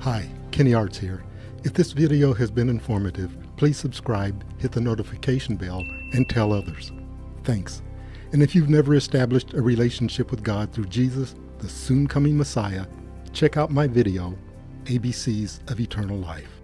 Hi, Keni Arts here. If this video has been informative, please subscribe, hit the notification bell, and tell others. Thanks. And if you've never established a relationship with God through Jesus, the soon-coming Messiah, check out my video, ABCs of Eternal Life.